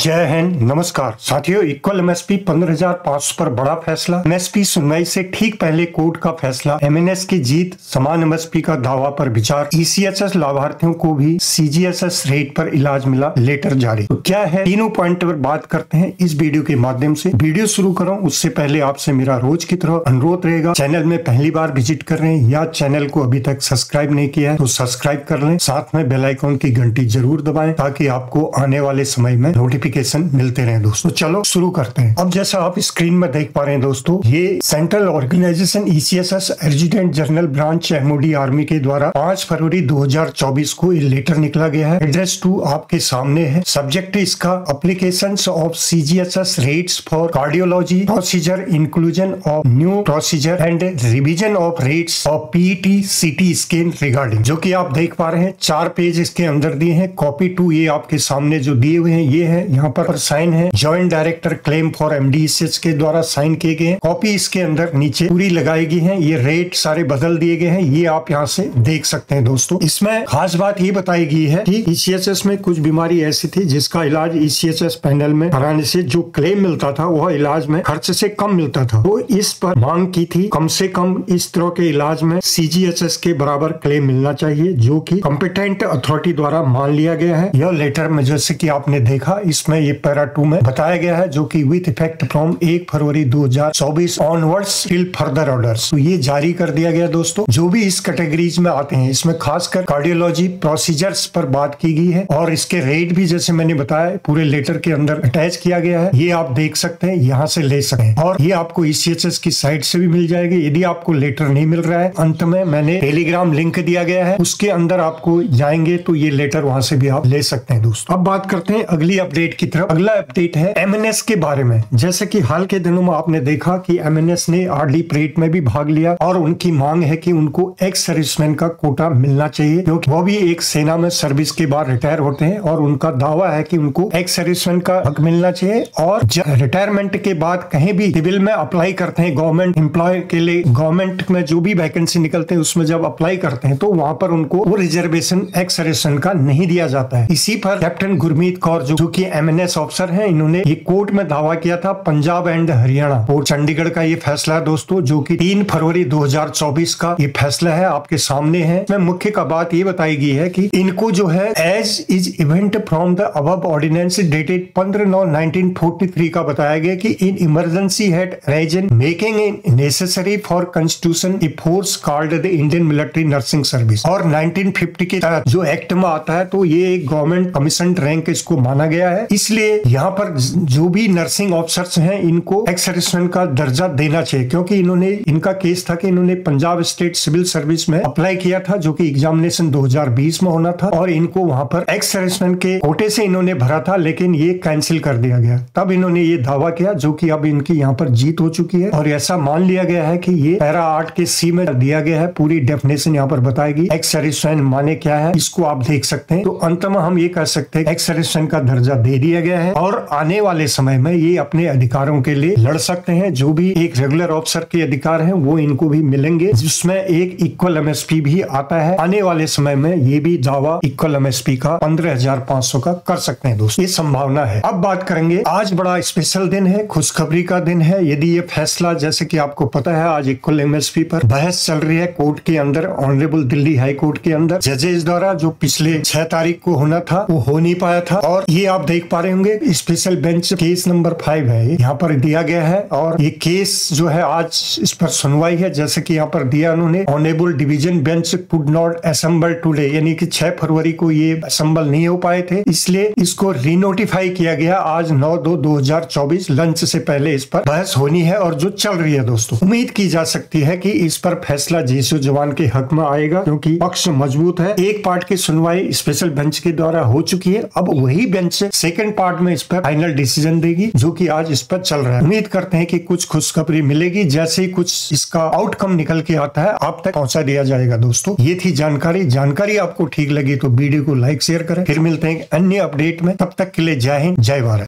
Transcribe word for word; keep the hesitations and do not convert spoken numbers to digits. जय हिंद, नमस्कार साथियों। इक्वल एमएसपी पंद्रह हजार पाँच सौ पर बड़ा फैसला। एमएसपी सुनवाई से ठीक पहले कोर्ट का फैसला। एमएनएस की जीत, समान एमएसपी का दावा पर विचार। ईसीएसएस लाभार्थियों को भी सीजीएचएस रेट पर इलाज मिला, लेटर जारी। तो क्या है, तीनों पॉइंट पर बात करते हैं इस वीडियो के माध्यम से। वीडियो शुरू करो उससे पहले आपसे मेरा रोज की तरह अनुरोध रहेगा, चैनल में पहली बार विजिट कर रहे हैं या चैनल को अभी तक सब्सक्राइब नहीं किया है तो सब्सक्राइब कर लें, साथ में बेल आइकॉन की घंटी जरूर दबाएं ताकि आपको आने वाले समय में नोटिफिकेशन मिलते रहे। दोस्तों चलो शुरू करते हैं। अब जैसा आप स्क्रीन में देख पा रहे हैं दोस्तों, ये central organisation ECSS resident general branch MOD army के द्वारा पाँच फरवरी दो हजार चौबीस को ये लेटर निकला गया है। एड्रेस टू आपके सामने है। सब्जेक्ट इसका applications of CGHS rates for cardiology procedure, inclusion of new procedure and revision of rates of PET CT scan regarding, जो की आप देख पा रहे हैं। चार पेज इसके अंदर दिए हैं। कॉपी टू ये आपके सामने जो दिए हुए हैं ये है। यहाँ पर साइन है, joint director claim for MDSS के द्वारा साइन किए गए। कॉपी इसके अंदर नीचे पूरी लगाई गई है। ये रेट सारे बदल दिए गए हैं, ये आप यहाँ से देख सकते हैं दोस्तों। इसमें खास बात ये बताई गई है कि ईसीएचएस में कुछ बीमारी ऐसी थी जिसका इलाज ईसीएचएस पैनल में कराने से जो क्लेम मिलता था वह इलाज में खर्च से कम मिलता था। तो इस पर मांग की थी कम से कम इस तरह के इलाज में सीजीएचएस के बराबर क्लेम मिलना चाहिए, जो की कॉम्पिटेंट अथॉरिटी द्वारा मान लिया गया है। यह लेटर में जैसे की आपने देखा इसमें ये पैरा टू में बताया गया है, जो कि विथ इफेक्ट फ्रॉम एक फरवरी दो हजार चौबीस ऑनवर्ड्स टिल फर्दर ऑर्डर्स, तो ये जारी कर दिया गया दोस्तों। जो भी इस कैटेगरीज में आते हैं, इसमें खासकर कार्डियोलॉजी प्रोसीजर्स पर बात की गई है और इसके रेट भी जैसे मैंने बताया पूरे लेटर के अंदर अटैच किया गया है। ये आप देख सकते हैं, यहाँ से ले सकते हैं और ये आपको ईसीएचएस की साइट से भी मिल जाएगी। यदि आपको लेटर नहीं मिल रहा है, अंत में मैंने टेलीग्राम लिंक दिया गया है, उसके अंदर आपको जाएंगे तो ये लेटर वहां से भी आप ले सकते हैं दोस्तों। अब बात करते हैं अगली अपडेट की तरफ। अगला अपडेट है एमएनएस के बारे में। जैसे कि हाल के दिनों में आपने देखा कि एमएनएस ने आरडी परेड में भी भाग लिया और उनकी मांग है कि उनको एक्स सर्विसमैन का कोटा मिलना चाहिए, क्योंकि वो भी एक सेना में सर्विस के बाद रिटायर होते हैं और उनका दावा है कि उनको एक्स सर्विसमैन का हक मिलना चाहिए। और रिटायरमेंट के बाद कहीं भी सिविल में अप्लाई करते हैं गवर्नमेंट एम्प्लॉय के लिए, गवर्नमेंट में जो भी वैकेंसी निकलते हैं उसमें जब अप्लाई करते हैं तो वहाँ पर उनको वो रिजर्वेशन एक्स सर्विसमैन का नहीं दिया जाता है। इसी पर कैप्टन गुरमीत कौर जो कि एमएनएस ऑफिसर हैं, इन्होंने ये कोर्ट में दावा किया था। पंजाब एंड हरियाणा और चंडीगढ़ का ये फैसला है दोस्तों, जो कि तीन फरवरी दो हजार चौबीस का ये फैसला है, आपके सामने है। इसमें मुख्य का बात ये बताई गई है कि इनको जो है as is evident from the above ordinance dated पंद्रह नौ नाइनटीन फोर्टी थ्री का बताया गया कि इन emergency had arisen making it necessary for constitution a force called the Indian military nursing service. और नाइनटीन फिफ्टी के जो एक्ट में आता है तो ये एक गवर्नमेंट कमीशन रैंक इसको माना गया है, इसलिए यहाँ पर जो भी नर्सिंग ऑफिसर्स हैं इनको एक्स सर्विसमैन का दर्जा देना चाहिए, क्योंकि इन्होंने इनका केस था कि इन्होंने पंजाब स्टेट सिविल सर्विस में अप्लाई किया था जो कि एग्जामिनेशन दो हजार बीस में होना था और इनको वहाँ पर एक्स सर्विसमैन के कोटे से इन्होंने भरा था, लेकिन ये कैंसिल कर दिया गया। तब इन्होंने ये दावा किया, जो की अब इनकी यहाँ पर जीत हो चुकी है और ऐसा मान लिया गया है की ये पैरा आठ के सी में दिया गया है। पूरी डेफिनेशन यहाँ पर बताएगी एक्स सर्विसमैन माने क्या है, इसको आप देख सकते हैं। तो अंत में हम ये कह सकते हैं एक्स सर्विसमैन का दर्जा दे दिया गया है और आने वाले समय में ये अपने अधिकारों के लिए लड़ सकते हैं। जो भी एक रेगुलर ऑफिसर के अधिकार हैं वो इनको भी मिलेंगे, जिसमें एक इक्वल एमएसपी भी आता है। आने वाले समय में ये भी दावा इक्वल एमएसपी का पंद्रह हजार पाँच सौ का कर सकते हैं दोस्तों, ये संभावना है। अब बात करेंगे, आज बड़ा स्पेशल दिन है, खुशखबरी का दिन है। यदि ये फैसला, जैसे की आपको पता है आज इक्वल एमएसपी पर बहस चल रही है कोर्ट के अंदर, ऑनरेबल दिल्ली हाई कोर्ट के अंदर जजेस द्वारा, जो पिछले छह तारीख को होना था वो हो नहीं पाया था। और ये आप देख पा रहे होंगे special bench case number five है, यहाँ पर दिया गया है और ये केस जो है आज इस पर सुनवाई है। जैसे कि यहाँ पर दिया उन्होंने, honourable division bench could not assemble today, यानी कि छह फरवरी को ये असेंबल नहीं हो पाए थे, इसलिए इसको रीनोटिफाई किया गया। आज नौ दो दो हजार चौबीस लंच से पहले इस पर बहस होनी है और जो चल रही है दोस्तों। उम्मीद की जा सकती है कि इस पर फैसला जेसू जवान के हक में आएगा, क्योंकि पक्ष मजबूत है। एक पार्ट की सुनवाई स्पेशल बेंच के द्वारा हो चुकी है, अब वही बेंच सेकंड पार्ट में इस पर फाइनल डिसीजन देगी, जो कि आज इस पर चल रहा है। उम्मीद करते हैं कि कुछ खुशखबरी मिलेगी, जैसे ही कुछ इसका आउटकम निकल के आता है आप तक पहुंचा दिया जाएगा दोस्तों। ये थी जानकारी। जानकारी आपको ठीक लगी तो वीडियो को लाइक शेयर करें। फिर मिलते हैं अन्य अपडेट में, तब तक के लिए जय हिंद, जय भारत।